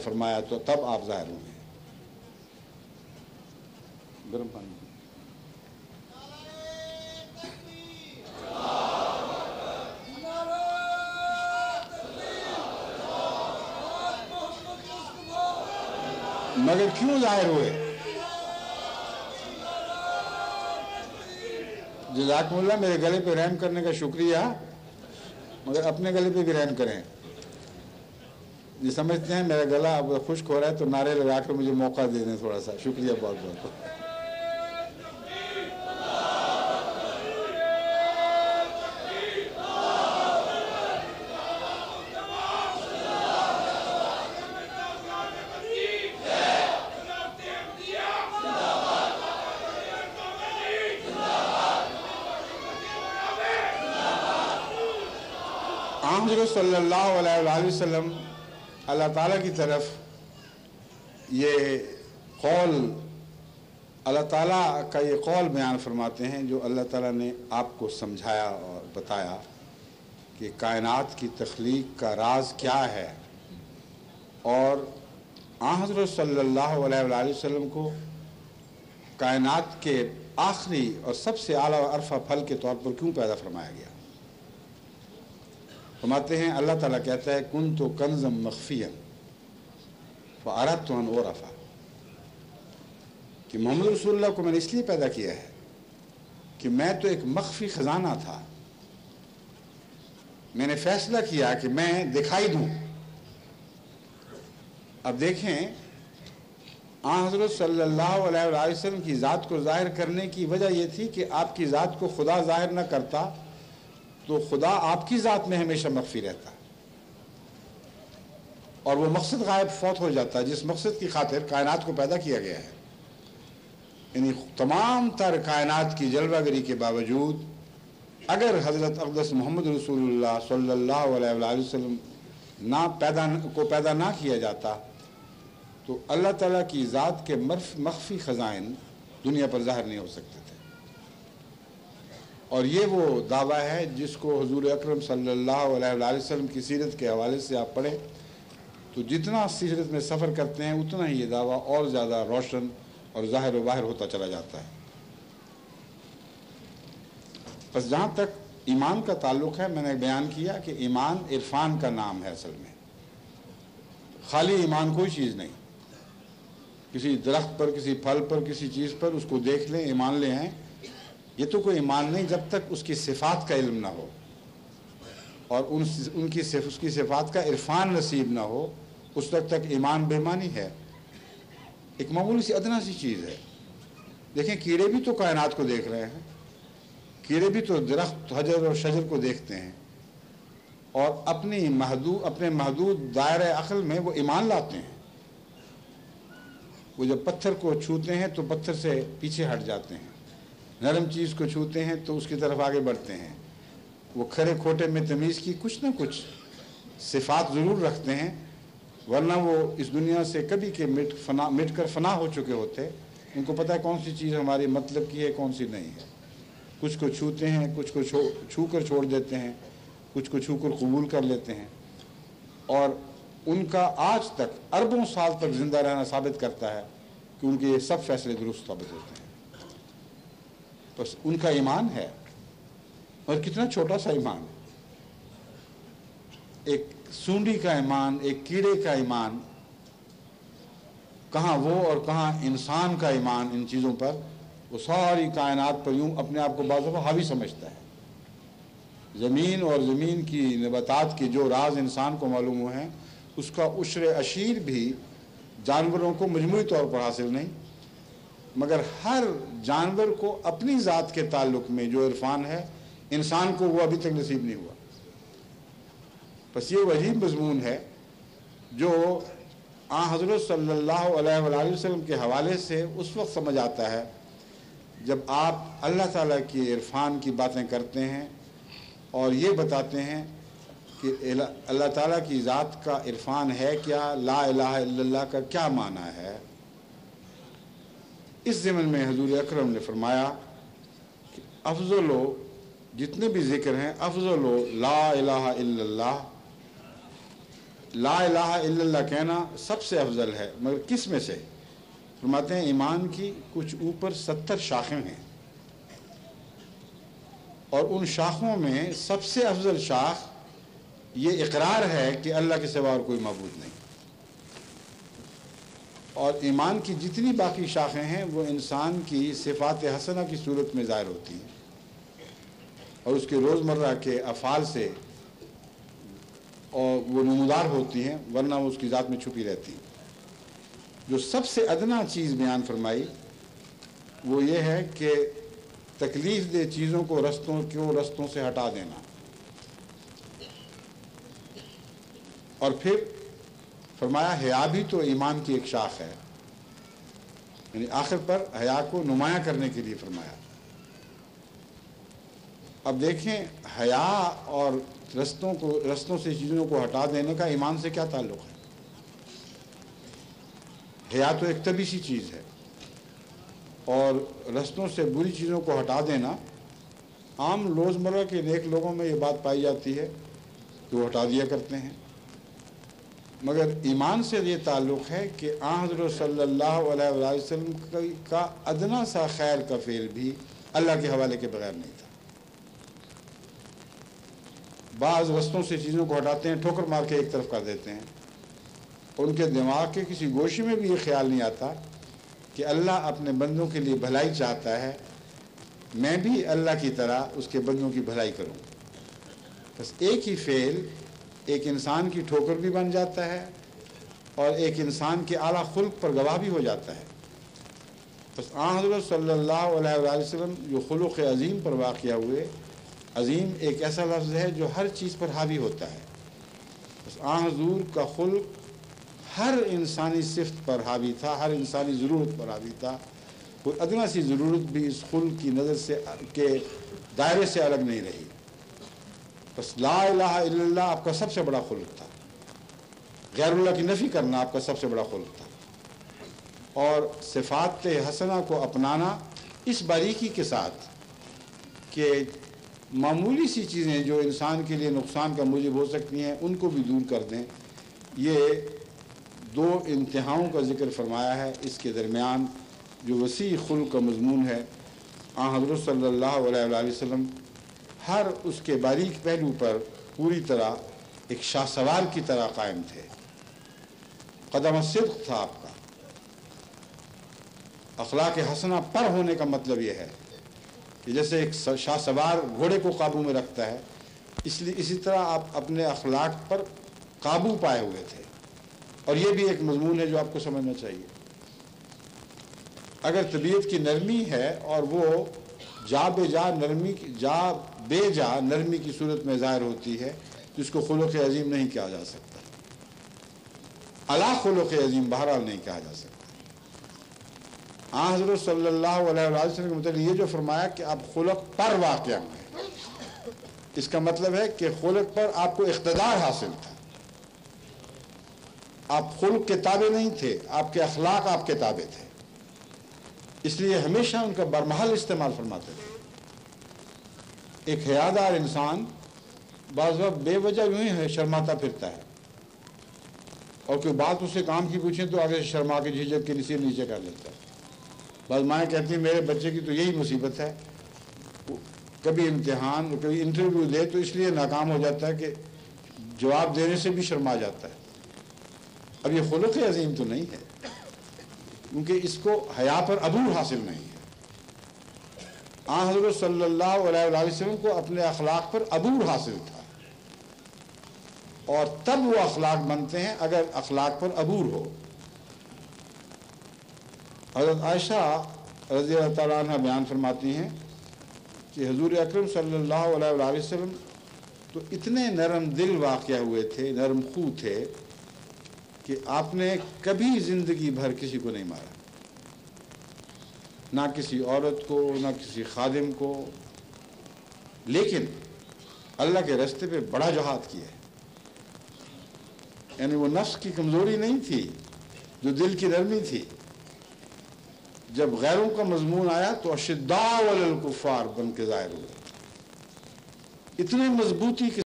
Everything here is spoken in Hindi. फरमाया तो तब आप जाहिर हुए। गर्म पानी मगर क्यों जाहिर हुए? जज़ाकल्लाह, मेरे गले पे रहम करने का शुक्रिया, मगर अपने गले पे भी रहम करें। ये समझते हैं मेरा गला अब खुश्क हो रहा है तो नारे लगा कर मुझे मौका दे दें थोड़ा सा। शुक्रिया बहुत बहुत। सल्लल्लाहु अलैहि वसल्लम अल्लाह ताला की तरफ ये कौल, अल्लाह ताला का ये कौल बयान फरमाते हैं जो अल्लाह ताला ने आपको समझाया और बताया कि कायनात की तख्लीक का राज क्या है। और हज़रत सल्लल्लाहु अलैहि वसल्लम को कायनात के आखिरी और सबसे आला अरफा फल के तौर पर क्यों पैदा फरमाया गया? फरमाते हैं अल्लाह ताला कहता है कुन तो कंजम मखफियन फ़ारत तो अनोरफा, कि मोहम्मद रसूलुल्लाह को मैंने इसलिए पैदा किया है कि मैं तो एक मख्फी ख़जाना था। मैंने फैसला किया कि मैं दिखाई दूँ। अब देखें हज़रत सल्लल्लाहु अलैहि वसल्लम की ज़ात को ज़ाहिर करने की वजह यह थी कि आपकी ज़ात को खुदा ज़ाहिर न करता तो खुदा आपकी ज़ात में हमेशा मख्फी रहता और वो मकसद गायब फौत हो जाता जिस मकसद की खातिर कायनात को पैदा किया गया है। यानी तमाम तर कायनात की जलवागरी के बावजूद अगर हज़रत अक़दस मोहम्मद रसूलुल्लाह सल्लल्लाहु अलैहि वसल्लम पैदा ना किया जाता तो अल्लाह ताला की ज़ात के मख्फी ख़ज़ाइन दुनिया पर ज़ाहिर नहीं हो सकते थे। और ये वो दावा है जिसको हुजूर अकरम सल्लल्लाहु अलैहि वसल्लम की सीरत के हवाले से आप पढ़ें तो जितना सीरत में सफ़र करते हैं उतना ही ये दावा और ज़्यादा रोशन और ज़ाहिर वाहिर होता चला जाता है। बस जहाँ तक ईमान का ताल्लुक़ है, मैंने बयान किया कि ईमान इरफान का नाम है। असल में खाली ईमान कोई चीज़ नहीं, किसी दरख्त पर, किसी फल पर, किसी चीज़ पर उसको देख लें, ईमान ले आएँ, ये तो कोई ईमान नहीं जब तक उसकी सिफात का इल्म ना हो और उसकी सिफात का इरफान नसीब ना हो, उस वक्त तक ईमान बेईमानी है, एक मामूली सी अदना सी चीज़ है। देखें कीड़े भी तो कायनात को देख रहे हैं, कीड़े भी तो दरख्त, हजर और शजर को देखते हैं और अपने महदूद दायरे अक़ल में वो ईमान लाते हैं। वो जब पत्थर को छूते हैं तो पत्थर से पीछे हट जाते हैं, नरम चीज़ को छूते हैं तो उसकी तरफ आगे बढ़ते हैं। वो खरे खोटे में तमीज़ की कुछ ना कुछ सिफात ज़रूर रखते हैं, वरना वो इस दुनिया से कभी के मिट कर फना हो चुके होते। उनको पता है कौन सी चीज़ हमारे मतलब की है, कौन सी नहीं है। कुछ को छूते हैं, कुछ को छू कर छोड़ देते हैं, कुछ को छू कर कबूल कर लेते हैं। और उनका आज तक अरबों साल तक ज़िंदा रहना साबित करता है कि उनके ये सब फैसले दुरुस्त साबित होते हैं। बस उनका ईमान है, और कितना छोटा सा ईमान, एक सूंडी का ईमान, एक कीड़े का ईमान, कहाँ वो और कहाँ इंसान का ईमान। इन चीज़ों पर वो सारी कायनात पर यूँ अपने आप को बाज़ दफ़ा हावी समझता है। ज़मीन और ज़मीन की नबातात के जो राज इंसान को मालूम हुए हैं उसका उशरे अशीर भी जानवरों को मजमूई तौर पर हासिल नहीं, मगर हर जानवर को अपनी ज़ात के ताल्लुक़ में जो इरफान है इंसान को वो अभी तक नसीब नहीं हुआ। बस ये वही मजमून है जो हज़रत सल्लल्लाहु अलैहि वसल्लम के हवाले से उस वक्त समझ आता है जब आप अल्लाह ताला के इरफान की बातें करते हैं और ये बताते हैं कि अल्लाह ताला की ज़ात का इरफान है क्या, ला इलाहा इल्लल्लाह का क्या माना है। इस ज़मन में हुज़ूर अकरम ने फरमाया कि अफजलो, जितने भी ज़िक्र हैं, अफजलो ला इलाहा इल्लल्लाह ला इलाहा इल्लल्लाह कहना सबसे अफजल है, मगर किस में से? फरमाते हैं ईमान की कुछ ऊपर 70 शाखें हैं और उन शाखों में सबसे अफजल शाख ये इकरार है कि अल्लाह के सिवा और कोई मबूद नहीं। और ईमान की जितनी बाकी शाखें हैं वो इंसान की सिफात हसना की सूरत में ज़ाहिर होती हैं और उसके रोज़मर्रा के अफ़ाल से और वो नमूदार होती हैं, वरना वो उसकी ज़ात में छुपी रहती हैं। जो सबसे अदना चीज़ बयान फरमाई वो ये है कि तकलीफ़ दे चीज़ों को रस्तों से हटा देना। और फिर फरमाया हया भी तो ईमान की एक शाख है, यानी आखिर पर हया को नुमाया करने के लिए फरमाया। अब देखें हया और रस्तों से चीज़ों को हटा देने का ईमान से क्या ताल्लुक़ है? हया तो एक तबी सी चीज़ है और रस्तों से बुरी चीज़ों को हटा देना आम रोज़मर्रा के नेक लोगों में ये बात पाई जाती है कि वो हटा दिया करते हैं, मगर ईमान से ये ताल्लुक़ है कि हज़रत सल्लल्लाहु अलैहि वसल्लम का अदना सा खैर का फ़ेल भी अल्लाह के हवाले के बगैर नहीं था। बाज़ रस्तों से चीज़ों को हटाते हैं, ठोकर मार के एक तरफ कर देते हैं, उनके दिमाग के किसी गोशे में भी ये ख्याल नहीं आता कि अल्लाह अपने बंदों के लिए भलाई चाहता है, मैं भी अल्लाह की तरह उसके बंदों की भलाई करूँ। बस एक ही फेल एक इंसान की ठोकर भी बन जाता है और एक इंसान के आला खुल्क पर गवाह भी हो जाता है। बस हज़रत सल्लल्लाहु अलैहि वसल्लम जो खुलुक़ अज़ीम पर वाक़िया हुए, अज़ीम एक ऐसा लफ्ज़ है जो हर चीज़ पर हावी होता है। बस हज़ूर का खुल्क हर इंसानी सिफ्त पर हावी था, हर इंसानी ज़रूरत पर हावी था। कोई अदना सी ज़रूरत भी इस खुल्क की नज़र से के दायरे से अलग नहीं रही। बस ला इलाहा इल्लल्लाह आपका सबसे बड़ा खुल्क था, गैरुल्लाह की नफ़ी करना आपका सबसे बड़ा खुल्क था और सिफात हसना को अपनाना इस बारीकी के साथ कि मामूली सी चीज़ें जो इंसान के लिए नुकसान का मूजिब हो सकती हैं उनको भी दूर कर दें। ये दो इंतहाओं का ज़िक्र फरमाया है, इसके दरमियान जो वसी खुल्क का मजमून है, हज़रत सल्लल्लाहु अलैहि वसल्लम हर उसके बारीक पहलू पर पूरी तरह एक शाह सवार की तरह कायम थे। कदम सिद्क़ था आपका, अखलाक हसना पर होने का मतलब यह है कि जैसे एक शाह सवार घोड़े को काबू में रखता है, इसलिए इसी तरह आप अपने अखलाक पर काबू पाए हुए थे। और ये भी एक मजमून है जो आपको समझना चाहिए। अगर तबीयत की नरमी है और वो जा बेजा नरमी की सूरत में ज़ाहिर होती है, जिसको खुलुक़ अज़ीम नहीं कहा जा सकता, अला खुलुक़ अज़ीम बहरहाल नहीं कहा जा सकता। हज़रत सल्लल्लाहु अलैहि वसल्लम के मतलब ये जो फरमाया कि आप खुलक पर वाक़िया हैं, इसका मतलब है कि खुलक पर आपको इख्तिदार हासिल था, आप खुलक के ताबे नहीं थे, आपके अखलाक आपके ताबे थे, इसलिए हमेशा उनका बरमहल इस्तेमाल फरमाते थे। एक हयादार इंसान बाज़ वक़्त बेवजह यूँ ही शर्माता फिरता है और कोई बात उससे काम की पूछे तो आगे से शर्मा के झिझक के सिर नीचे कर लेता है। बस माएँ कहती हैं मेरे बच्चे की तो यही मुसीबत है, कभी इम्तिहान कभी इंटरव्यू दे तो इसलिए नाकाम हो जाता है कि जवाब देने से भी शर्मा जाता है। अब ये खुलुक़ अज़ीम तो नहीं है क्योंकि इसको हया पर अबूर हासिल नहीं है। हज़रत सल्लल्लाहु अलैहि वसल्लम को अपने अखलाक पर अबूर हासिल था और तब वो अखलाक बनते हैं अगर अखलाक पर अबूर हो। हज़रत आयशा रज़ी अल्लाह तआला अन्हा बयान फरमाती हैं कि हुज़ूर अकरम सल्लल्लाहु अलैहि वसल्लम तो इतने नरम दिल वाक़िया हुए थे, नरम खू थे कि आपने कभी ज़िंदगी भर किसी को नहीं मारा, ना किसी औरत को ना किसी खादिम को, लेकिन अल्लाह के रास्ते पे बड़ा जिहाद किया है। यानी वो नफ्स की कमज़ोरी नहीं थी जो दिल की नरमी थी। जब गैरों का मजमून आया तो अशिद्दा वल कुफ़ार बन के ज़ाहिर हुए, इतने मजबूती के